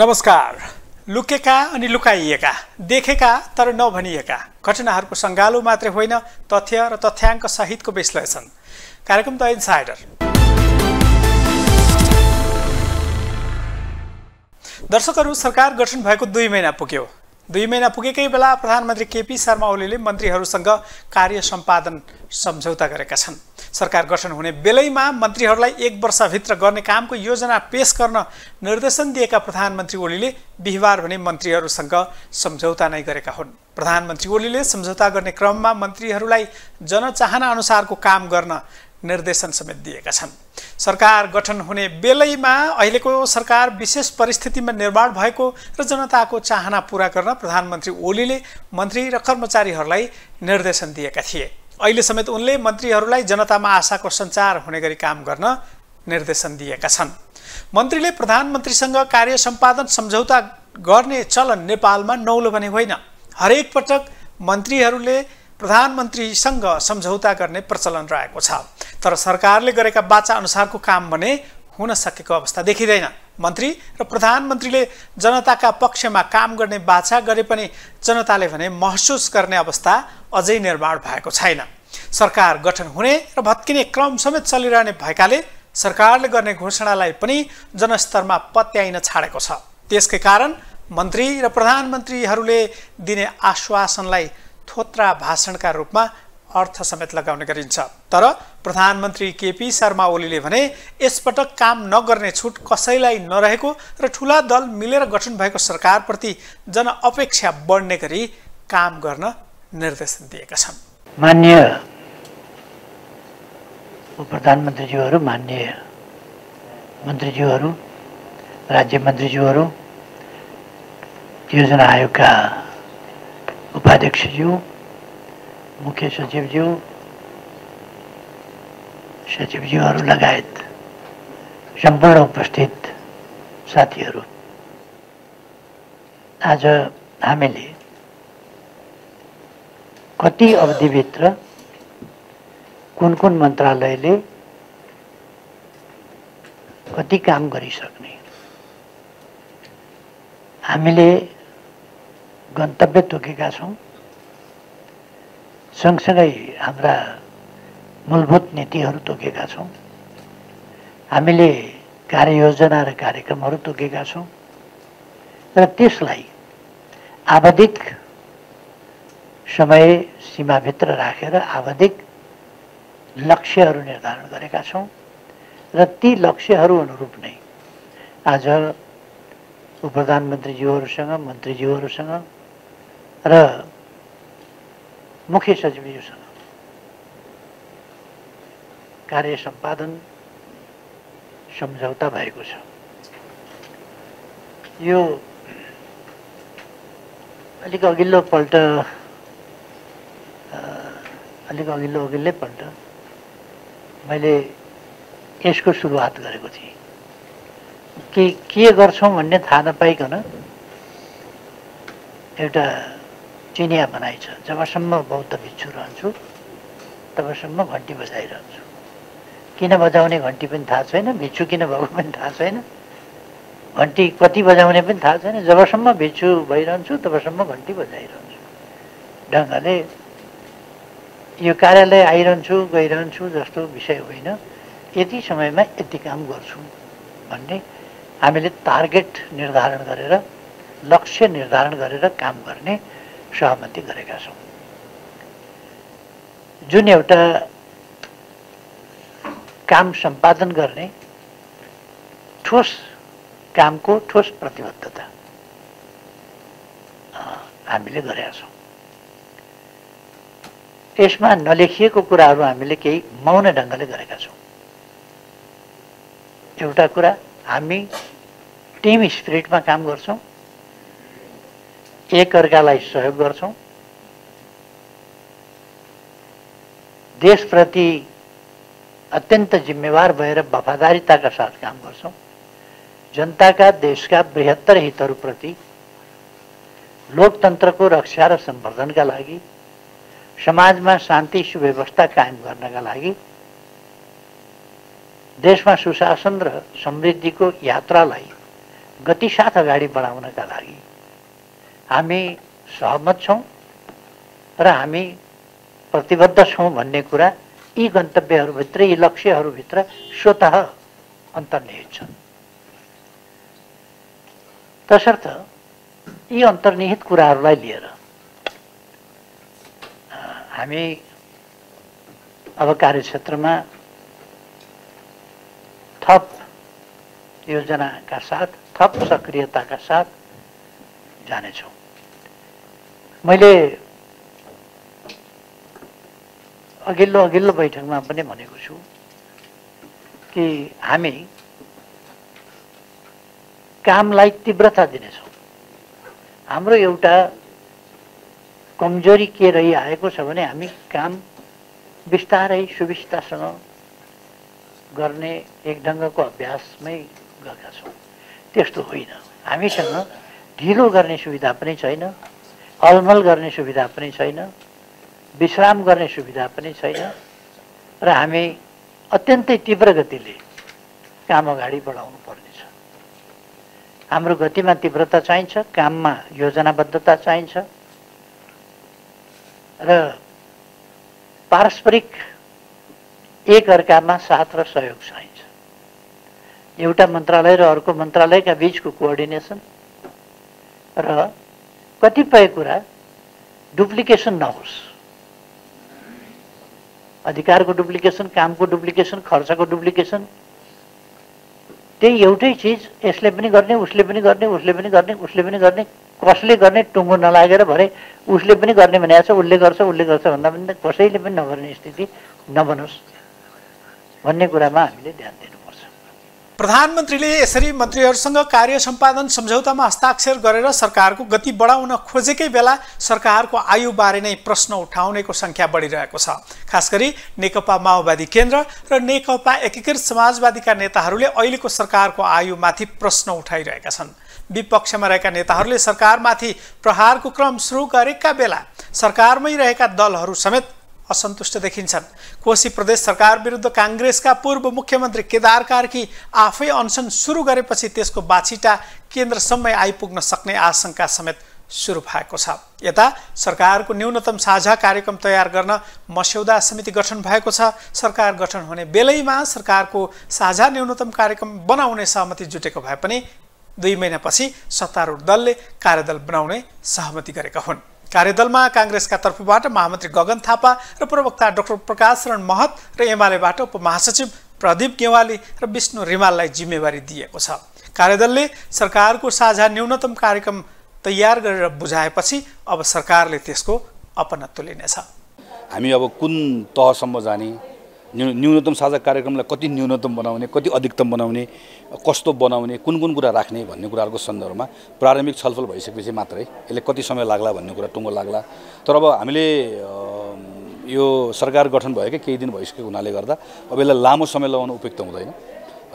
नमस्कार। लुकेका अनि लुकाइएका, देखेका तर नभनिएका घटनाहरूको संगालो मात्रै होइन, तथ्य र तथ्याङ्क सहितको विश्लेषण। कार्यक्रम द इन्साइडर। दर्शकहरू, सरकार गठन भएको 2 महिना पुग्यो। 2 महिना पुगेकै बेला प्रधानमन्त्री केपी शर्मा ओलीले मन्त्रीहरूसँग कार्य सम्पादन सम्झौता गरेका छन्। सरकार गठन हुने बेलैमा मन्त्रीहरूलाई 1 वर्षभित्र गर्ने कामको योजना पेश गर्न निर्देशन दिएका प्रधानमन्त्री ओलीले बिहीबार भने मन्त्रीहरूसँग सम्झौता नै गरेका हुन्। प्रधानमन्त्री ओलीले सम्झौता गर्ने क्रममा मन्त्रीहरूलाई जनचाहना अनुसारको काम गर्न निर्देशन समेत दिएका छन्। सरकार गठन हुने बेलैमा अहिलेको सरकार विशेष परिस्थितिमा निर्माण भएको र जनताको चाहना पूरा गर्न प्रधानमन्त्री ओलीले मन्त्री र कर्मचारीहरूलाई निर्देशन दिएका थिए। अहिले समेत उनले मन्त्रीहरूलाई जनतामा आशाको सञ्चार हुने गरी काम गर्न निर्देशन दिएका छन्। मन्त्रीले प्रधानमन्त्रीसँग कार्य सम्पादन सम्झौता गर्ने चलन नेपालमा नौलो भने होइन। हरेक पटक मन्त्रीहरूले प्रधानमन्त्रीसँग सम्झौता गर्ने प्रचलन रहेको छ, तर सरकारले गरेका वाचा अनुसारको काम भने हुन सकेको अवस्था देखिदैन। मन्त्री र प्रधानमन्त्रीले जनताका पक्षमा काम गर्ने वाचा गरे पनि जनताले भने महसुस गर्ने अवस्था अझै निर्माण भएको छैन। सरकार गठन हुने र भत्किने क्रम समेत चलिरहने भएकाले सरकारले गर्ने घोषणालाई पनि जनस्तरमा पत्याइन छाडेको छ। त्यसकै कारण मन्त्री र प्रधानमन्त्रीहरूले दिने आश्वासनलाई थोत्रा भाषणका रूपमा अर्थ समेत लगाउने गरिन्छ। तर प्रधानमन्त्री केपी शर्मा ओलीले भने यसपटक काम नगर्ने छुट कसैलाई नरहेको र ठूला दल मिलेर गठन भएको सरकारप्रति जनअपेक्षा बढ्ने गरी काम गर्न निर्देशन दिएका छन्। माननीय प्रधानमन्त्रीज्यूहरू, माननीय मन्त्रीज्यूहरू, राज्य मन्त्रीज्यूहरू, योजना आयोगका उपाध्यक्षज्यू, मुख्य सचिवज्यू, सचिवज्यूहरू लगायत सम्पूर्ण उपस्थित साथीहरू, आज हामीले कति अवधिभित्र कुन कुन मन्त्रालयले कति काम गरिसक्ने, हामीले गन्तव्य तोकेका छौँ। सँगसँगै हाम्रा मूलभूत नीतिहरू तोकेका छौँ। हामीले कार्ययोजना र कार्यक्रमहरू तोकेका छौँ र त्यसलाई आवधिक समय सीमाभित्र राखेर आवधिक लक्ष्यहरू निर्धारण गरेका छौँ र ती लक्ष्यहरू अनुरूप नै आज उपप्रधानमन्त्रीज्यूहरूसँग, मन्त्रीज्यूहरूसँग र मुख्य सचिवज्यूसँग कार्य सम्पादन सम्झौता भएको छ। यो अलिक अघिल्लो पल्ट मैले यसको सुरुवात गरेको थिएँ कि के गर्छौँ भन्ने थाहा नपाइकन एउटा चिनिया बनाइन्छ। जबसम्म बौद्ध भिक्षु रहन्छु तबसम्म घन्टी बजाइरहन्छु। किन बजाउने घन्टी पनि थाहा छैन, भिक्षु किन भएको पनि थाहा छैन, घन्टी कति बजाउने पनि थाहा छैन। जबसम्म भिक्षु भइरहन्छु तबसम्म घन्टी बजाइरहन्छु। ढङ्गले यो कार्यालय आइरहन्छु गइरहन्छु जस्तो विषय होइन, यति समयमा यति काम गर्छु भन्ने हामीले टार्गेट निर्धारण गरेर, लक्ष्य निर्धारण गरेर काम गर्ने सहमति गरेका छौँ। जुन एउटा काम सम्पादन गर्ने ठोस कामको ठोस प्रतिबद्धता हामीले गरेका छौँ। यसमा नलेखिएको कुराहरू हामीले केही मौन ढङ्गले गरेका छौँ। एउटा कुरा, हामी टिम स्पिरिटमा काम गर्छौँ, एकअर्कालाई सहयोग गर्छौँ, देशप्रति अत्यन्त जिम्मेवार भएर वफादारीताका साथ काम गर्छौँ, जनताका देशका बृहत्तर हितहरूप्रति, लोकतन्त्रको रक्षा र सम्वर्धनका लागि, समाजमा शान्ति सुव्यवस्था कायम गर्नका लागि, देशमा सुशासन र समृद्धिको यात्रालाई गतिसाथ अगाडि बढाउनका लागि हामी सहमत छौं र हामी प्रतिबद्ध छौं भन्ने कुरा यी गन्तव्यहरु भित्र यी लक्ष्यहरु भित्र स्वतः अन्तर्निहित छन्। तसर्थ यी अन्तर्निहित कुराहरुलाई लिएर हामी अब कार्यक्षेत्रमा थप योजना का साथ थप सक्रियता का साथ जाने छौं। मैले अघिल्लो बैठकमा पनि भनेको छु कि हामी कामलाई तीव्रता दिने छौं। हाम्रो एउटा कमजोरी के रही आएको छ भने हामी काम बिस्तारै सुविस्तासँग गर्ने एक ढंगको अभ्यासमै गएका छौं। त्यस्तो होइन, हामीसँग ढिलो गर्ने सुविधा पनि छैन, अलमल गर्ने सुविधा पनि छैन, विश्राम गर्ने सुविधा पनि छैन र हामी अत्यन्तै तीव्र गतिले काम अगाडि बढाउनु पर्नेछ। हाम्रो गतिमा तीव्रता चाहिन्छ, काममा योजनाबद्धता चाहिन्छ र पारस्परिक एकअर्कामा साथ र सहयोग चाहिन्छ। एउटा मन्त्रालय र अर्को मन्त्रालयका बीचको कोअर्डिनेसन र कतिपय कुरा डुप्लिकेसन नहोस्, अधिकारको डुप्लिकेसन, कामको डुप्लिकेसन, खर्चको डुप्लिकेसन। त्यही एउटै चीज यसले पनि गर्ने, उसले पनि गर्ने, उसले पनि गर्ने, उसले पनि गर्ने, कसले गर्ने टुङ्गो नलागेर भरे उसले पनि गर्ने भनेको छ, उसले गर्छ भन्दा पनि कसैले पनि नगर्ने स्थिति नबनोस् भन्ने कुरामा हामीले ध्यान दिनुपर्छ। प्रधानमन्त्रीले यसरी मन्त्रीहरूसँग कार्य सम्पादन सम्झौतामा हस्ताक्षर गरेर सरकारको गति बढाउन खोजेकै बेला सरकारको आयु बारे नै प्रश्न उठाउनेको संख्या बढिरहेको छ। खास गरी नेकपा माओवादी केन्द्र र नेकपा एकीकृत समाजवादीका नेताहरूले अहिलेको सरकारको आयुमाथि प्रश्न उठाइरहेका छन्। विपक्षमा रहेका नेताहरूले सरकारमाथि प्रहारको क्रम सुरु गरेका बेला सरकारमै रहेका दलहरू समेत असन्तुष्ट देखिन्छन्। कोशी प्रदेश सरकार विरुद्ध काङ्ग्रेसका पूर्व मुख्यमन्त्री केदार कार्की आफै अनसन सुरु गरेपछि त्यसको बाछिटा केन्द्रसम्मै आइपुग्न सक्ने आशंका समेत सुरु भएको छ। यता सरकारको न्यूनतम साझा कार्यक्रम तयार गर्न मस्यौदा समिति गठन भएको छ। सरकार गठन हुने बेलैमा सरकारको साझा न्यूनतम कार्यक्रम बनाउने सहमति जुटेको भए पनि 2 महिनापछि सत्तारूढ दलले कार्यदल बनाउने सहमति गरेका हुन्। कार्यदलमा काङ्ग्रेसका तर्फबाट महामन्त्री गगन थापा र प्रवक्ता डाक्टर प्रकाश शरण महत र एमालेबाट उपमहासचिव प्रदीप गेवाली र विष्णु रिमाललाई जिम्मेवारी दिएको छ। कार्यदलले सरकारको साझा न्यूनतम कार्यक्रम तयार गरेर बुझाएपछि अब सरकारले त्यसको अपनत्व लिनेछ। हामी अब कुन तहसम्म जाने, न्यूनतम साझा कार्यक्रमलाई कति न्यूनतम बनाउने, कति अधिकतम बनाउने, कस्तो बनाउने, कुन कुन कुरा राख्ने भन्ने कुराहरूको सन्दर्भमा प्रारम्भिक छलफल भइसकेपछि मात्रै यसले कति समय लाग्ला भन्ने कुरा टुङ्गो लाग्ला। तर अब हामीले यो सरकार गठन भएकै केही दिन भइसकेको हुनाले गर्दा अब यसलाई लामो समय लगाउनु उपयुक्त हुँदैन।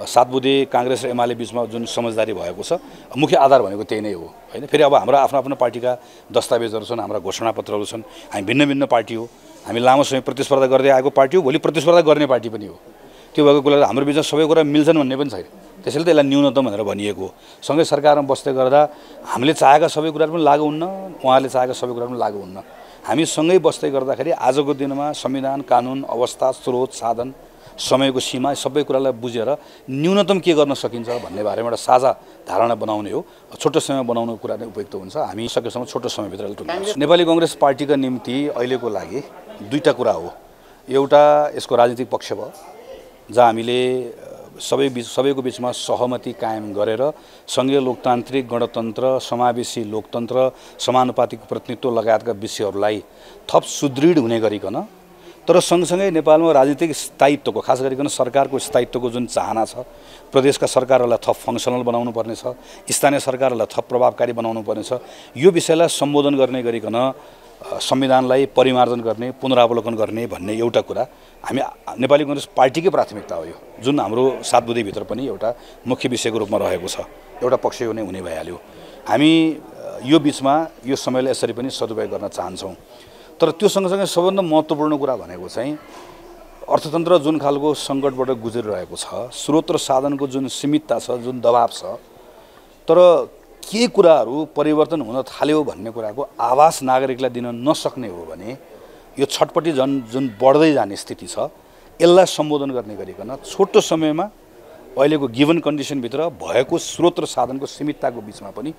सात बुँदे काङ्ग्रेस र एमाले बीचमा जुन समझदारी भएको छ मुख्य आधार भनेको त्यही नै हो, होइन? फेरि अब हाम्रो आफ्नो आफ्नो पार्टीका दस्तावेजहरू छन्, हाम्रा घोषणापत्रहरू छन्, हामी भिन्न भिन्न पार्टी हो, हामी लामो समय प्रतिस्पर्धा गर्दै आएको पार्टी हो, भोलि प्रतिस्पर्धा गर्ने पार्टी पनि हो। त्यो भएको कुराले हाम्रो बिचमा सबै कुरा मिल्छन् भन्ने पनि छैन, त्यसैले त यसलाई न्यूनतम भनेर भनिएको हो। सँगै सरकारमा बस्दै गर्दा हामीले चाहेका सबै कुरा पनि लागु हुन्न, उहाँहरूले चाहेका सबै कुरा पनि लागु हुन्न। हामी सँगै बस्दै गर्दाखेरि आजको दिनमा संविधान, कानुन, अवस्था, स्रोत, साधन, समयको सीमा सबै कुरालाई बुझेर न्यूनतम के गर्न सकिन्छ भन्ने बारेमा एउटा साझा धारणा बनाउने हो। छोटो समय बनाउनुको कुरा नै उपयुक्त हुन्छ। हामी सकेसम्म छोटो समयभित्र टुङ्गाउँछौँ। नेपाली काङ्ग्रेस पार्टीका निम्ति अहिलेको लागि दुईटा कुरा हो। एउटा यसको राजनीतिक पक्ष भयो, जहाँ हामीले सबैको बीचमा सहमति कायम गरेर सँगै लोकतान्त्रिक गणतन्त्र, समावेशी लोकतन्त्र, समानुपातिक प्रतिनिधित्व लगायतका विषयहरूलाई थप सुदृढ हुने गरिकन, तर सँगसँगै नेपालमा राजनीतिक स्थायित्वको, खास गरिकन सरकारको स्थायित्वको जुन चाहना छ, प्रदेशका सरकारहरूलाई थप फङ्सनल बनाउनु पर्नेछ, स्थानीय सरकारहरूलाई थप प्रभावकारी बनाउनु पर्नेछ, यो विषयलाई सम्बोधन गर्ने गरिकन संविधानलाई परिमार्जन गर्ने, पुनरावलोकन गर्ने भन्ने एउटा कुरा हामी नेपाली काङ्ग्रेस पार्टीकै प्राथमिकता हो। यो जुन हाम्रो सात बुँदेभित्र पनि एउटा मुख्य विषयको रूपमा रहेको छ, एउटा पक्ष यो नै हुने भइहाल्यो। हामी यो बिचमा यो समयलाई यसरी पनि सदुपयोग गर्न चाहन्छौँ। तर त्यो सँगसँगै सबभन्दा महत्त्वपूर्ण कुरा भनेको चाहिँ अर्थतन्त्र जुन खालको सङ्कटबाट गुज्रिरहेको छ, स्रोत र साधनको जुन सीमितता छ, जुन दबाब छ, तर के कुराहरू परिवर्तन हुन थाल्यो भन्ने कुराको आवाज नागरिकलाई दिन नसक्ने हो भने यो छटपटी जन जुन बढ्दै जाने स्थिति छ यसलाई सम्बोधन गर्ने गरिकन छोटो समयमा अहिलेको गिवन कन्डिसन भित्र भएको स्रोत र साधनको सीमितताको बीचमा पनि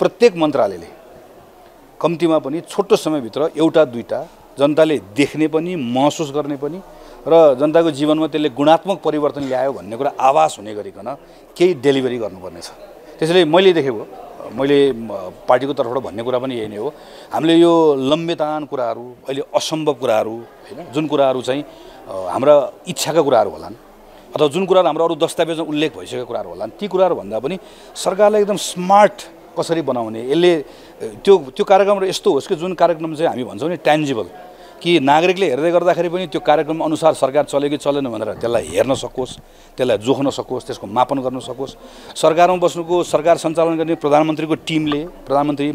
प्रत्येक मन्त्रालयले कम्तीमा पनि छोटो समय भित्र एउटा दुईटा जनताले देख्ने पनि महसुस गर्ने पनि र जनताको जीवनमा त्यसले गुणात्मक परिवर्तन ल्यायो भन्ने कुरा आवाज हुने गरिकन केही डेलिभरी गर्नुपर्ने छ। त्यसैले मैले देखेको मैले पार्टीको तर्फबाट भन्ने कुरा पनि यही नै हो। हामीले यो लम्बेतान कुराहरू अहिले असम्भव कुराहरू हैन जुन कुराहरू चाहिँ हाम्रा इच्छाका कुराहरू होलान् अथवा जुन कुराहरू हाम्रो अरु दस्तावेजमा उल्लेख भइसकेको कुराहरू होलान् ती कुराहरू भन्दा पनि सरकारलाई एकदम स्मार्ट कसरी बनाउने यसले त्यो त्यो कार्यक्रम र यस्तो होस् कि जुन कार्यक्रम चाहिँ हामी भन्छौँ नि ट्यान्जिबल कि नागरिकले हेर्दै गर्दाखेरि पनि त्यो कार्यक्रम अनुसार सरकार चलेको चलेन भनेर त्यसलाई हेर्न सकोस्, त्यसलाई जोख्न सकोस्, त्यसको मापन गर्न सकोस्। सरकारमा बस्नुको सरकार सञ्चालन गर्ने प्रधानमन्त्रीको टिमले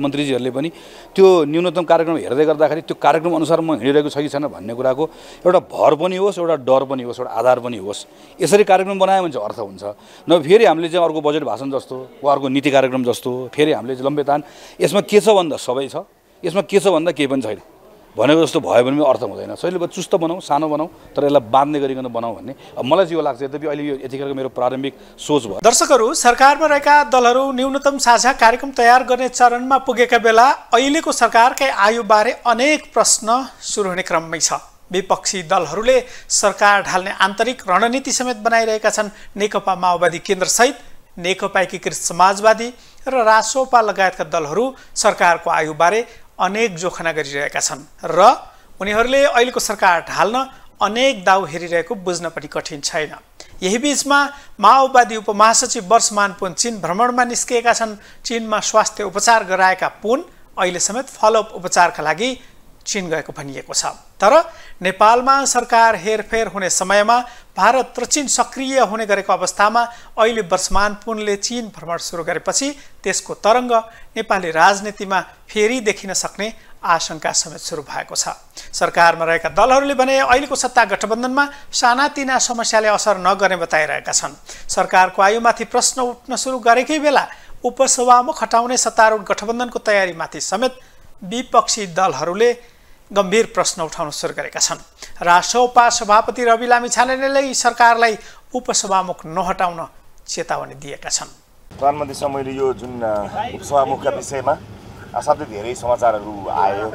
मन्त्रीजीहरूले पनि त्यो न्यूनतम कार्यक्रम हेर्दै गर्दाखेरि त्यो कार्यक्रम अनुसार म हिँडिरहेको छ कि छैन भन्ने कुराको एउटा भर पनि होस्, एउटा डर पनि होस्, एउटा आधार पनि होस्। यसरी कार्यक्रम बनायो भने चाहिँ अर्थ हुन्छ न। फेरि हामीले चाहिँ अर्को बजेट भाषण जस्तो वा अर्को नीति कार्यक्रम जस्तो फेरि हामीले लम्बेतान यसमा के छ भन्दा सबै छ, यसमा के छ भन्दा केही पनि छैन भनेको जस्तो भयो भने अर्थ हुँदैन। सहिले चुस्त बनाऊ, सानो बनाऊ, तर यसलाई बाँध्ने गरिकन बनाऊ भन्ने मलाई चाहिँ यो लाग्छ। यद्यपि अहिले यो यतिखेरको मेरो प्रारम्भिक सोच भयो। दर्शकहरू, सरकारमा रहेका दलहरू न्यूनतम साझा कार्यक्रम तयार गर्ने चरणमा पुगेका बेला अहिलेको सरकारकै आयुबारे अनेक प्रश्न सुरु हुने क्रममै छ। विपक्षी दलहरूले सरकार ढाल्ने आन्तरिक रणनीति समेत बनाइरहेका छन्। नेकपा माओवादी केन्द्रसहित नेकपा एकीकृत समाजवादी र रासोपा लगायतका दलहरू सरकारको आयुबारे अनेक जोखना गरिरहेका छन् र उनीहरूले अहिलेको सरकार ढाल्न अनेक दाउ हेरिरहेको बुझ्न पनि कठिन छैन। यही बीचमा माओवादी उपमहासचिव वर्षमान पुन चीन भ्रमणमा निस्किएका छन्। चीनमा स्वास्थ्य उपचार गराएका पुन अहिले समेत फलोअप उपचारका लागि चीन गएको भनिएको छ। तर नेपालमा सरकार हेरफेर हुने समयमा भारत र चीन सक्रिय हुने गरेको अवस्थामा अहिले वर्षमान पुनले चीन भ्रमण सुरु गरेपछि त्यसको तरङ्ग नेपाली राजनीतिमा फेरि देखिन सक्ने आशंका समेत सुरु भएको छ। सरकारमा रहेका दलहरूले भने अहिलेको सत्ता गठबन्धनमा सानातिना समस्याले असर नगर्ने बताइरहेका छन्। सरकारको आयुमाथि प्रश्न उठ्न सुरु गरेकै बेला उपसभामा खटाउने सत्तारूढ गठबन्धनको तयारीमाथि समेत विपक्षी दलहरूले गम्भीर प्रश्न उठाउन सुरु गरेका छन्। रासोपा सभापति रवि लामी छानेले सरकारलाई उपसभामुख नहटाउन चेतावनी दिएका छन्। प्रधानमन्त्री समयले यो जुन उपसभामुखका विषयमा असाध्यै धेरै समाचारहरू आयो,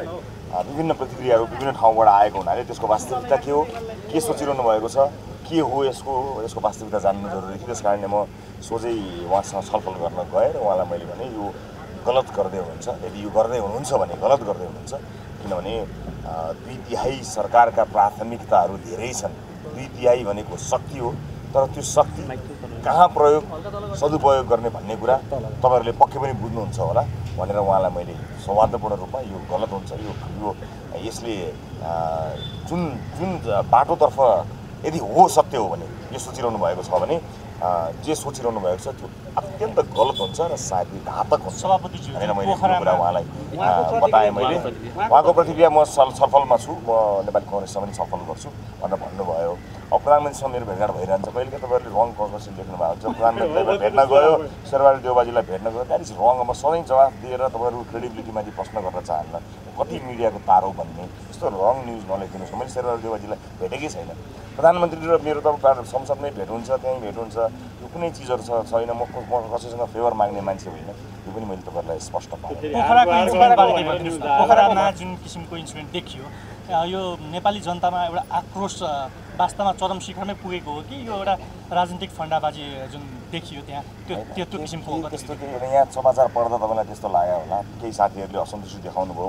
विभिन्न प्रतिक्रियाहरू विभिन्न ठाउँबाट आएको हुनाले त्यसको वास्तविकता के हो, के सोचिरहनु भएको छ, के हो यसको यसको वास्तविकता जान्नु जरुरी थियो। त्यसकारणले म सोझै उहाँसँग छलफल गर्न गएर उहाँलाई मैले भने यो गलत गर्दै हुनुहुन्छ, यदि यो गर्दै हुनुहुन्छ भने गलत गर्दै हुनुहुन्छ, किनभने 2/3 सरकारका प्राथमिकताहरू धेरै छन्। 2/3 भनेको शक्ति हो, तर त्यो शक्ति कहाँ प्रयोग सदुपयोग गर्ने भन्ने कुरा तपाईहरुले पक्कै पनि बुझ्नुहुन्छ होला भनेर उहाँलाई मैले सौहार्दपूर्ण रूपमा यो गलत हुन्छ, यो यसले जुन जुन बाटोतर्फ यदि हो सत्य हो भने यो सोचिरहनु भएको छ भने जे सोचिरहनु भएको छ त्यो अत्यन्त गलत हुन्छ र सायद घातक हुन्छ। होइन, मैले कुरा उहाँलाई बताएँ। मैले उहाँको प्रतिक्रिया म छलफलमा छु, म नेपाली काङ्ग्रेससँग पनि छलफल गर्छु भनेर भन्नुभयो। अब प्रधानमन्त्रीसँग मेरो भेटघाट भइरहन्छ। कहिले तपाईँहरूले रङ कन्भर्सेसन लेख्नु भएको छ। प्रधानमन्त्रीलाई भेट्न गयो, शेरबहादुर देउवाजीलाई भेट्न गयो, द्याट इज रङ। म सधैँ जवाफ दिएर तपाईँहरू क्रेडिबिलिटीमाथि प्रश्न गर्न चाहन्न। कति मिडियाको तारो भन्ने यस्तो रङ न्युज नलेखिदिनुहोस्। मैले शेरबहादुर देउवाजीलाई भेटेकै छैन। प्रधानमन्त्री र मेरो त संसदमै भेट हुन्छ, त्यहीँ भेट हुन्छ, यो कुनै चिजहरू छैन। म कसैसँग फेभर माग्ने मान्छे होइन, यो पनि मैले तपाईँहरूलाई स्पष्ट पोखरामा जुन किसिमको इन्सिडेन्ट देखियो यो नेपाली जनतामा एउटा आक्रोश वास्तवमा चरम शिखरमै पुगेको हो कि यो एउटा राजनीतिक फन्डाबाजी जुन देखियो त्यहाँ त्यो किसिमको त्यस्तो यहाँ समाचार पढ्दा तपाईँलाई त्यस्तो लाग्यो होला। केही साथीहरूले असन्तुष्टि देखाउनु भयो,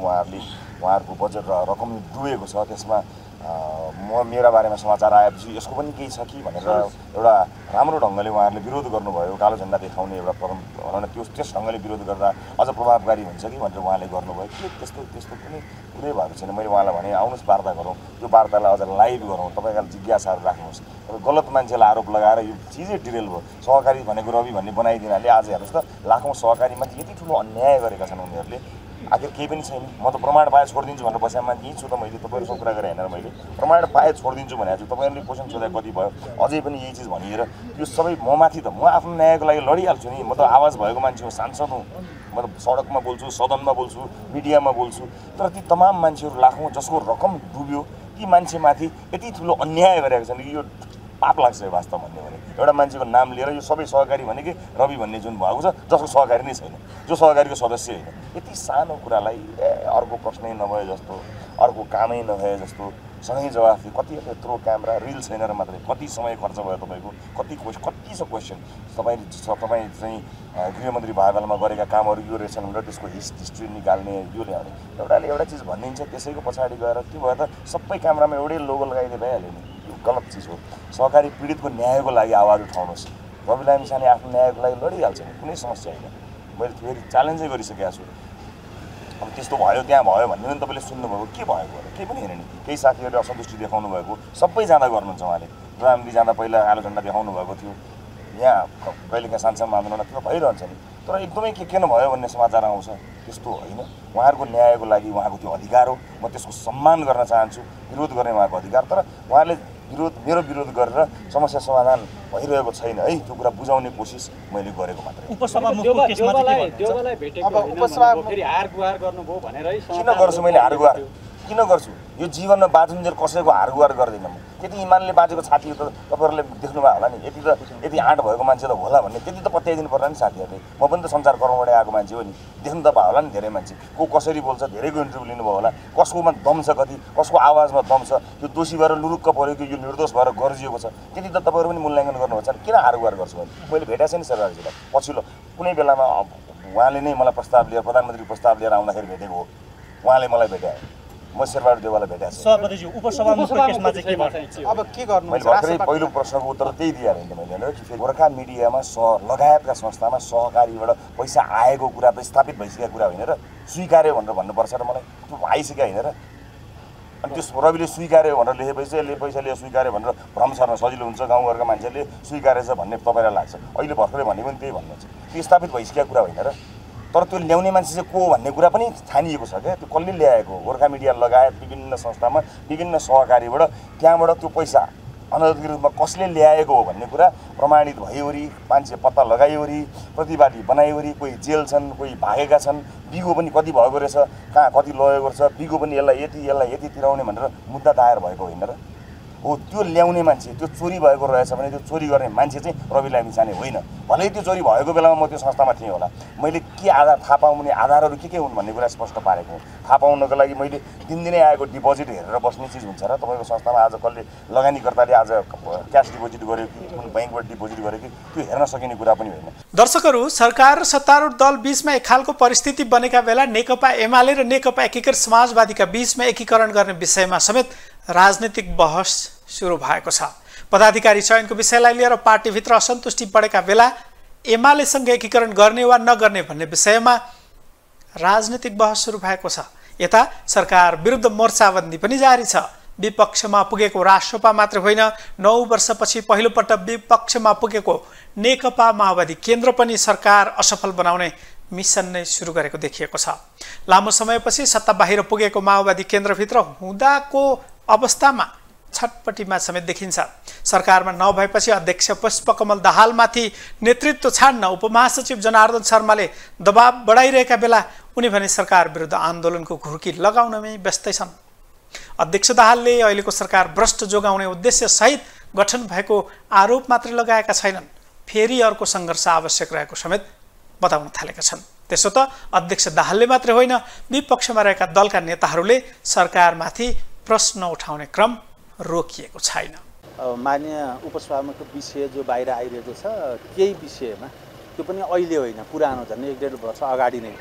उहाँहरूको बजेट रकम डुबेको छ, त्यसमा म मेरा बारेमा समाचार आएपछि यसको पनि केही छ कि भनेर एउटा राम्रो ढङ्गले उहाँहरूले विरोध गर्नुभयो। कालो झन्डा देखाउने एउटा परम्परा त्यस ढङ्गले विरोध गर्दा अझ प्रभावकारी हुन्छ कि भनेर उहाँले गर्नुभयो। त्यस्तो त्यस्तो कुनै कुनै भएको छैन। मैले उहाँलाई भने आउनुहोस् वार्ता गरौँ, यो वार्तालाई अझ लाइभ गरौँ, तपाईँका जिज्ञासाहरू राख्नुहोस्। तपाईँ गलत मान्छेलाई आरोप लगाएर यो चिजै डिरेल भयो। सहकारी भनेको रवि भन्ने बनाइदिनाले आज हेर्नुहोस् त लाखौँ सहकारीमाथि यति ठुलो अन्याय गरेका छन् उनीहरूले। आखिर केही पनि छैन। म त प्रमाण पाए छोड्दिन्छु भनेर बसेमा यही छु त। मैले तपाईहरुसँग कुरा गरे हैन र मैले प्रमाण पाए छोड्दिन्छु भने आज तपाईहरुले क्वेशन सोधे कति भयो अझै पनि यही चीज भनिएर यो सबै म माथि त म आफ्नो न्यायको लागि लडिहाल्छु नि। म त आवाज भएको मान्छे हो, सांसद हुँ, म त सडकमा बोल्छु, सदनमा बोल्छु, मिडियामा बोल्छु। तर ती तमाम मान्छेहरु लाखौं जसको रकम डुब्यो ती मान्छेमाथि यति ठूलो अन्याय गरेका छन् कि यो पाप लाग्छ। वास्तव भन्ने भने एउटा मान्छेको नाम लिएर यो सबै सहकारी भने कि रवि भन्ने जुन भएको छ जसको सहकारी नै छैन, जो सहकारीको सदस्य होइन, यति सानो कुरालाई अर्को प्रश्नै नभए जस्तो, अर्को कामै नभए जस्तो सँगै जवाफ दिए। कति यत्रो क्यामेरा रिल छैन र मात्रै कति समय खर्च भयो तपाईको, कति छ क्वेसन। तपाईँ चाहिँ गृहमन्त्री भएकालमा गरेका कामहरु यो रहेछन् र त्यसको हिस्ट्री निकाल्ने यो ल्याउने एउटाले एउटा चिज भनिन्छ, त्यसैको पछाडी गएर के भयो त सबै क्यामेरामा एउटै लोगो लगाइदिए भइहाल्यो नि। गलत चीज हो। सहकारी पीड़ित को न्याय को लागि आवाज उठाउनुस्। रवि लामिछाने आफ्नो न्याय को लागि लडिहाल्छ नि, कुनै समस्या हैन। मैले फेरि च्यालेन्जै गरिसकेको छु। अब त्यस्तो भयो त्यहाँ भयो भन्ने नि तपाईले सुन्नुभयो के भएको र के पनि हैन नि। केही साथीहरुले असन्तुष्टि देखाउनु भएको सबै जाँदा गर्नुहुन्छ उहाँले। रामजी जाँदा पहिला कालो झण्डा देखाउनु भएको थियो, यहाँ कहिलेका सांसदमा आन्दोलन थियो भइरहन्छ नि। तर एकदमै के नभयो भन्ने समाचार आउँछ, त्यस्तो हैन। उहाँहरुको न्यायको लागि उहाँको त्यो अधिकार हो, म त्यसको सम्मान गर्न चाहन्छु। विरोध गर्ने उहाँको अधिकार, तर उहाँले विरोध मेरो विरोध गरेर समस्या समाधान भइरहेको छैन है, त्यो कुरा बुझाउने कोसिस मैले गरेको मात्रै। उपसभामुखको केसमा चाहिँ के भन्छ? अब उपसभामा फेरि हार गुहार गर्नुभयो भनेर है किन गर्छु मैले? हार गुहार किन गर्छु? यो जीवनमा बाँच्नुन्जेल कसैको हार गुहार गर्दिनँ म। त्यति इमानले बाँचेको साथी त तपाईहरुले देख्नु भयो होला नि। यति आँट भएको मान्छे त होला भन्ने त्यति त पत्याइदिनु पर्ला नि साथीहरुले। म पनि त संसार कर्मबाट आएको मान्छे हो नि, देख्नु त भयो होला नि। धेरै मान्छे को कसरी बोल्छ, धेरैको इन्टरभ्यु लिनुभयो होला, कसकोमा दम छ, कति कसको आवाजमा दम छ। त्यो दोषी भएर लुरुक्क परेको, यो निर्दोष भएर गर्जिएको छ, त्यति त तपाईहरु पनि मूल्याङ्कन गर्नुहुन्छ नि। किन हार गुहार गर्छु भने मैले भेटेको छैन सरकारजीलाई। पछिल्लो कुनै बेलामा उहाँले नै मलाई प्रस्ताव लिएर, प्रधानमन्त्रीको प्रस्ताव लिएर आउँदाखेरि भेटेको हो, उहाँले मलाई भेटाए, म शेरबहादुर देउवालाई भेटेको छु। उपसभामुखको केसमा चाहिँ के भन्छ? अब के गर्नु? मैले भर्खरै पहिलो प्रश्नको उत्तर त्यही दिएर हिँड्नु मैले होइन कि गोर्खा मिडियामा लगायतका संस्थामा सहकारीबाट पैसा आएको कुरा त स्थापित भइसकेको कुरा होइन र, स्वीकार्यो भनेर भन्नुपर्छ र मलाई, त्यो आइसक्यो होइन र। अनि त्यस रविले स्वीकार्यो भनेर लेखेपछि यसले पैसा लिएर स्वीकार्यो भनेर भ्रम सार्न सजिलो हुन्छ, गाउँघरका मान्छेले स्वीकारेछ भन्ने तपाईँलाई लाग्छ। अहिले भर्खरै भनेको पनि त्यही भन्नुहुन्छ, त्यो स्थापित भइसकेको कुरा होइन र। तर त्यो ल्याउने मान्छे चाहिँ को भन्ने कुरा पनि छानिएको छ क्या, त्यो कसले ल्याएको? गोर्खा मिडिया लगायत विभिन्न संस्थामा विभिन्न सहकारीबाट त्यहाँबाट त्यो पैसा अनधिकृत रूपमा कसले ल्याएको हो भन्ने कुरा प्रमाणित भइवरी, मान्छे पत्ता लगाइवरी, प्रतिवादी बनाइवरी, कोही जेल छन्, कोही भागेका छन्, बिगो पनि कति भएको रहेछ, कहाँ कति लगेको रहेछ, बिगो पनि यसलाई यति तिराउने भनेर मुद्दा दायर भएको होइन र। हो त्यो ल्याउने मान्छे, त्यो चोरी भएको रहेछ भने त्यो चोरी गर्ने मान्छे चाहिँ रवि लामिछाने होइन। भलै त्यो चोरी भएको बेलामा म त्यो संस्थामा थिएँ होला, मैले के आधार थाहा पाउने आधारहरू के हुन् भन्ने कुरा स्पष्ट पारेको हो। थाहा पाउनको लागि मैले दिनदिनै आएको डिपोजिट हेरेर बस्ने चिज हुन्छ र। तपाईँको संस्थामा आज कसले लगानीकर्ताले आज क्यास डिपोजिट गर्यो कि कुन ब्याङ्कबाट डिपोजिट गर्यो कि त्यो हेर्न सकिने कुरा पनि होइन। दर्शकहरू, सरकार र सत्तारूढ दल बीचमा एक खालको परिस्थिति बनेका बेला नेकपा एमाले र नेकपा एकीकृत समाजवादीका बीचमा एकीकरण गर्ने विषयमा समेत राजनीतिक बहस सुरु भएको छ। पदाधिकारी चयनको विषयलाई लिएर पार्टीभित्र असन्तुष्टि बढेका बेला एमालेसँग एकीकरण गर्ने वा नगर्ने भन्ने विषयमा राजनीतिक बहस सुरु भएको छ। यता सरकार विरुद्ध मोर्चाबन्दी पनि जारी छ। विपक्षमा पुगेको रासोपा मात्र होइन, 9 वर्षपछि पहिलोपल्ट विपक्षमा पुगेको नेकपा माओवादी केन्द्र पनि सरकार असफल बनाउने मिसन नै सुरु गरेको देखिएको छ। लामो समयपछि सत्ता बाहिर पुगेको माओवादी केन्द्रभित्र हुँदाको अवस्थामा छटपटीमा समेत देखिन्छ। सरकारमा नभएपछि अध्यक्ष पुष्पकमल दाहालमाथि नेतृत्व छाड्न उपमहासचिव जनार्दन शर्माले दबाब बढाइरहेका बेला उनी भने सरकार विरुद्ध आन्दोलनको घुर्की लगाउनमै व्यस्तै छन्। अध्यक्ष दाहालले अहिलेको सरकार भ्रष्ट जोगाउने उद्देश्यसहित गठन भएको आरोप मात्र लगाएका छैनन्, फेरि अर्को सङ्घर्ष आवश्यक रहेको समेत बताउन थालेका छन्। त्यसो त अध्यक्ष दाहालले मात्र होइन, विपक्षमा रहेका दलका नेताहरूले सरकारमाथि प्रश्न उठाउने क्रम रोकिएको छैन। मान्य उपसभामुखको विषय जो बाहिर आइरहेको छ केही विषयमा, त्यो पनि अहिले होइन, पुरानो झन् 1-1.5 वर्ष अगाडि नै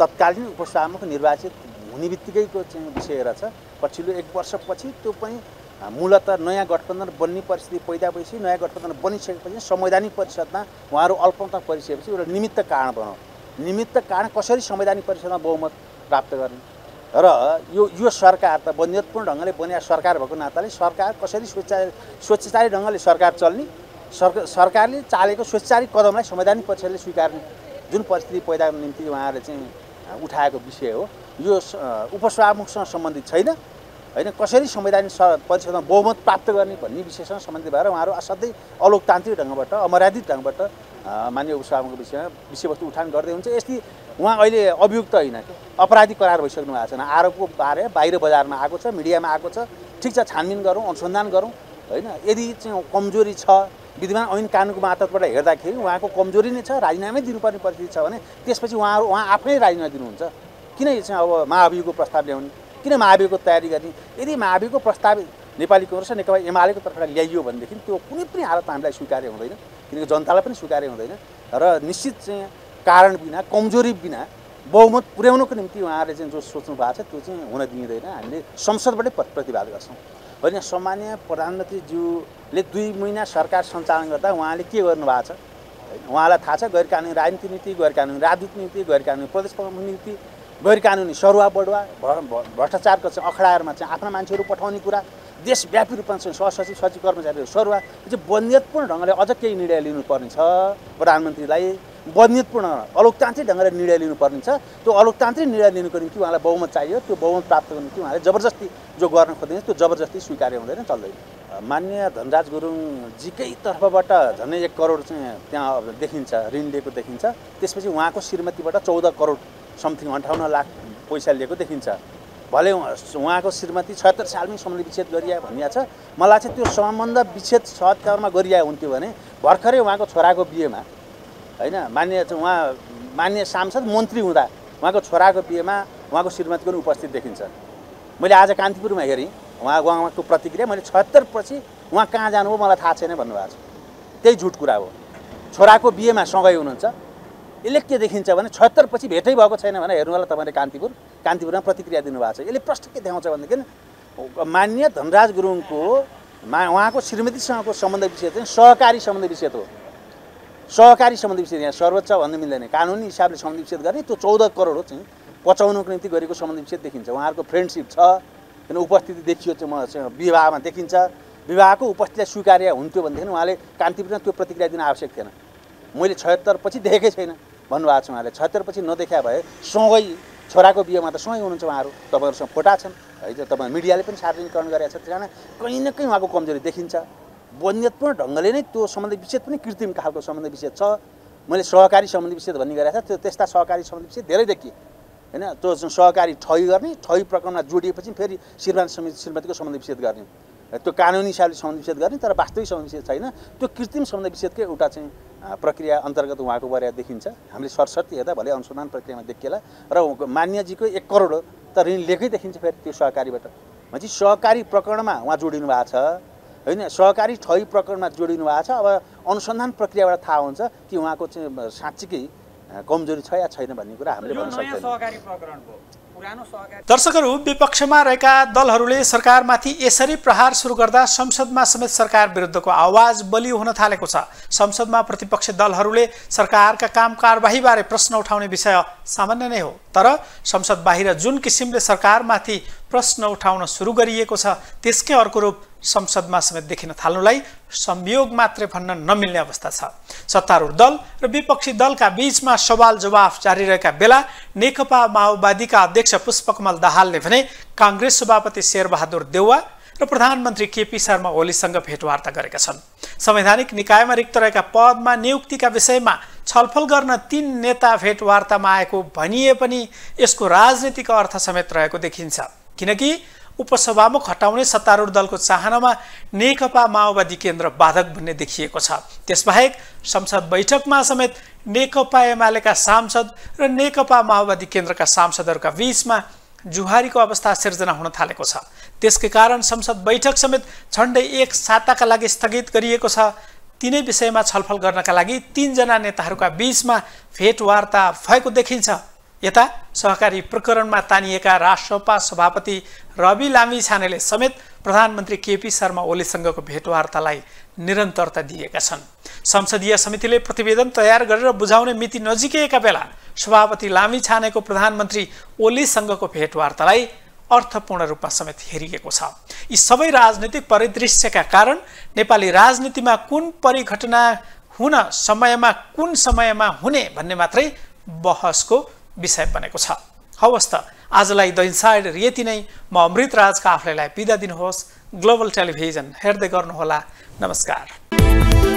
तत्कालीन उपसभामुख निर्वाचित हुने बित्तिकैको चाहिँ विषय रहेछ। पछिल्लो 1 वर्षपछि त्यो पनि मूलतः नयाँ गठबन्धन बन्ने परिस्थिति पैदा भएपछि, नयाँ गठबन्धन बनिसकेपछि संवैधानिक परिषदमा उहाँहरू अल्पमतमा परिसकेपछि एउटा निमित्त कारण बनाऊ, निमित्त कारण कसरी संवैधानिक परिषदमा बहुमत प्राप्त गर्ने र यो सरकार त बन्धुत्वपूर्ण ढङ्गले बनिया सरकार भएको नाताले सरकार कसरी स्वेच्छाचारी ढङ्गले सरकार चल्ने, सरकारले चालेको स्वेच्छाचारी कदमलाई संवैधानिक पक्षले स्वीकार्ने जुन परिस्थिति पैदा गर्न निम्ति उहाँहरूले चाहिँ उठाएको विषय हो। यो उपसभामुखसँग सम्बन्धित छैन हैन। कसरी संवैधानिक परिषदमा बहुमत प्राप्त गर्ने भन्ने विषयसँग सम्बन्धित भएर उहाँहरू असाध्यै अलोकतान्त्रिक ढङ्गबाट अमर्यादित ढङ्गबाट माननीय उपसभामुखको विषयमा विषयवस्तु उठान गर्दै हुन्छ। यस्तै उहाँ अहिले अभियुक्त होइन, अपराधी करार भइसक्नु भएको छैन, आरोपको बारे बाहिर बजारमा आएको छ, मिडियामा आएको छ। ठिक छ, छानबिन गरौँ, अनुसन्धान गरौँ हैन। यदि चाहिँ कमजोरी छ विद्यमान ऐन कानुनको मातहतबाट हेर्दाखेरि उहाँको कमजोरी नै छ, राजीनामै दिनुपर्ने परिस्थिति छ भने त्यसपछि उहाँ आफै राजीनामा दिनुहुन्छ। किन चाहिँ अब महाभियोगको प्रस्ताव ल्याउने, किन महाभियोगको तयारी गर्ने? यदि महाभियोगको प्रस्ताव नेपाली कांग्रेस र नेकपा एमालेको तर्फबाट ल्याइयो भनेदेखि त्यो कुनै पनि हालतमा हामीलाई स्वीकार्य हुँदैन, किनकि जनतालाई पनि स्वीकार्य हुँदैन। र निश्चित चाहिँ कारण बिना, कमजोरी बिना बहुमत पुर्याउनको निम्ति उहाँहरूले चाहिँ जो सोच्नु भएको छ त्यो चाहिँ हुन दिइँदैन। हामीले संसदबाटै प्रतिवाद गर्छौँ होइन। सम्माननीय प्रधानमन्त्रीज्यूले 2 महिना सरकार सञ्चालन गर्दा उहाँले के गर्नुभएको छ होइन, उहाँलाई थाहा छ गैरकानुनी राजनीति नीति, गैरकानुनी राजदूत नीति, गैरकानुनी प्रदेश प्रमुख नीति, गैरकानुनी सरुवा बढुवा भ्रष्टाचारको चाहिँ अखडाहरूमा चाहिँ आफ्ना मान्छेहरू पठाउने कुरा, देशव्यापी रूपमा चाहिँ सहसचिव सचिव कर्मचारीहरू सरुवा, यो चाहिँ बन्यतपूर्ण ढङ्गले अझ केही निर्णय लिनुपर्ने छ। प्रधानमन्त्रीलाई बन्यतपूर्ण अलोकतान्त्रिक ढङ्गले निर्णय लिनुपर्ने छ। त्यो अलोकतान्त्रिक निर्णय लिनुको निम्ति उहाँलाई बहुमत चाहियो। त्यो बहुमत प्राप्त गर्नु निम्ति उहाँले जबरजस्ती जो गर्न खोज्दैन त्यो जबरजस्ती स्वीकार्य हुँदैन, चल्दैन। मान्य धनराज गुरुङजीकै तर्फबाट झन्डै 1 करोड चाहिँ त्यहाँ देखिन्छ, ऋण लिएको देखिन्छ। त्यसपछि उहाँको श्रीमतीबाट 14 करोड समथिङ 58 लाख पैसा लिएको देखिन्छ। भले उहाँको श्रीमती 76 सालमै सम्बन्ध विच्छेद गरिया भनिया छ। मलाई चाहिँ त्यो सम्बन्ध विच्छेद 77 मा गरिया हुन्थ्यो भने भर्खरै उहाँको छोराको बिहेमा हैन, मान्य उहाँ मान्य सांसद मन्त्री हुँदा उहाँको छोराको बिहेमा उहाँको श्रीमतीको पनि उपस्थित देखिन्छ। मैले आज कान्तिपुरमा हेरेँ उहाँको प्रतिक्रिया। मैले 76 पछि उहाँ कहाँ जानुभयो मलाई थाहा छैन भन्नुभएको छ। त्यही झुट कुरा हो। छोराको बिहेमा सँगै हुनुहुन्छ, यसले के देखिन्छ भने 76 पछि भेटै भएको छैन भने हेर्नु होला तपाईँले। कान्तिपुरमा प्रतिक्रिया दिनुभएको छ। यसले प्रश्न के देखाउँछ भनेदेखि मान्य धनराज गुरुङको उहाँको श्रीमतीसँगको सम्बन्ध विषय चाहिँ सहकारी सम्बन्ध विषय हो। सहकारी सम्बन्ध विषय यहाँ सर्वोच्च भन्नु मिल्दैन। कानुनी हिसाबले सम्बन्ध विषय गर्ने त्यो 14 करोड चाहिँ पचाउनुको निम्ति गरेको सम्बन्ध विषय देखिन्छ। उहाँहरूको फ्रेन्डसिप छ, उपस्थिति देखियो चाहिँ म चाहिँ विवाहमा देखिन्छ। विवाहको उपस्थितिलाई स्वीकार्य हुन्थ्यो भनेदेखि उहाँले कान्तिपुरमा त्यो प्रतिक्रिया दिन आवश्यक थिएन। मैले 76 पछि देखेकै छैन भन्नुभएको छ उहाँले। 76 पछि नदेखा भए सँगै छोराको बिहेमा त सँगै हुनुहुन्छ उहाँहरू। तपाईँहरूसँग फोटा छन् है, तपाईँ मिडियाले पनि सार्वजनिकरण गरेका छ। त्यसकारण कहीँ न कहीँ उहाँको कमजोरी देखिन्छ। बन्यतपूर्ण ढङ्गले नै त्यो सम्बन्ध विच्छेद पनि कृत्रिम खालको सम्बन्ध विच्छेद छ। मैले सहकारी सम्बन्ध विच्छेद भन्ने गरेको छ। त्यस्ता सहकारी सम्बन्ध विच्छेद धेरै देखिए हैन। त्यो सहकारी ठगी गर्ने, ठगी प्रकरणमा जोडिएपछि फेरि श्रीमतीको सम्बन्ध विच्छेद गर्ने, त्यो कानुनी हिसाबले सम्बन्ध विच्छेद गर्ने तर वास्तविक सम्बन्ध विच्छेद छैन। त्यो कृत्रिम सम्बन्ध विच्छेदकै एउटा चाहिँ प्रक्रिया अन्तर्गत उहाँको बर्या देखिन्छ। हामीले सरसर्ती हेर्दा भले अनुसन्धान प्रक्रियामा देखिएला। र मान्यजीको 1 करोड त ऋण लिएकै देखिन्छ फेरि त्यो सहकारीबाट। भनेपछि सहकारी प्रकरणमा उहाँ जोडिनु भएको छ होइन, सहकारी ठगी प्रकरणमा जोडिनु भएको छ। अब अनुसन्धान प्रक्रियाबाट थाहा हुन्छ कि उहाँको चाहिँ साँच्चीकै कमजोरी छ या छैन भन्ने कुरा हामीले भन्न सक्दैनौँ। दर्शकहरू, विपक्षमा रहेका दलहरूले सरकारमाथि यसरी प्रहार सुरु गर्दा संसदमा समेत सरकार विरुद्धको आवाज बलियो हुन थालेको छ। संसदमा प्रतिपक्षी दलहरूले सरकारका काम कारबाहीबारे प्रश्न उठाउने विषय सामान्य नै हो, तर संसद बाहिर जुन किसिमले सरकारमाथि प्रश्न उठाउन सुरु गरिएको छ त्यसकै अर्को रूप संसदमा समेत देखिन थाल्नुलाई संयोग मात्रै भन्न नमिल्ने अवस्था छ। सत्तारूढ दल र विपक्षी दलका बीचमा सवाल जवाफ जारी रहेका बेला नेकपा माओवादीका अध्यक्ष पुष्पकमल दाहालले भने काङ्ग्रेस सभापति शेरबहादुर देउवा र प्रधानमन्त्री केपी शर्मा ओलीसँग भेटवार्ता गरेका छन्। संवैधानिक निकायमा रिक्त रहेका पदमा नियुक्तिका विषयमा छलफल गर्न 3 नेता भेटवार्तामा आएको भनिए पनि यसको राजनीतिक अर्थ समेत रहेको देखिन्छ, किनकि उपसभामुख हटाउने सत्तारूढ दलको चाहनामा नेकपा माओवादी केन्द्र बाधक भन्ने देखिएको छ। त्यसबाहेक संसद बैठकमा समेत नेकपा एमालेका सांसद र नेकपा माओवादी केन्द्रका सांसदहरूका बीचमा जुहारीको अवस्था सिर्जना हुन थालेको छ। त्यसकै कारण संसद बैठक समेत झन्डै 1 साताका लागि स्थगित गरिएको छ। तिनै विषयमा छलफल गर्नका लागि 3 जना नेताहरूका बीचमा भेटवार्ता भएको देखिन्छ। यता सहकारी प्रकरणमा तानिएका राष्ट्रसपा सभापति रवि लामी छानेले समेत प्रधानमन्त्री केपी शर्मा ओलीसँगको भेटवार्तालाई निरन्तरता दिएका छन्। संसदीय समितिले प्रतिवेदन तयार गरेर बुझाउने मिति नजिकिएका बेला सभापति लामी छानेको प्रधानमन्त्री ओलीसँगको भेटवार्तालाई अर्थपूर्ण रूपमा समेत हेरिएको छ। यी सबै राजनीतिक परिदृश्यका कारण नेपाली राजनीतिमा कुन परिघटना हुन समयमा कुन समयमा हुने भन्ने मात्रै बहसको विषय बनेको छ। हवस् त आजलाई द इनसाइड यति नै। म अमृत राज काफ्लेलाई बिदा दिनुहोस्। ग्लोबल टेलिभिजन हेर्दै गर्नुहोला। नमस्कार।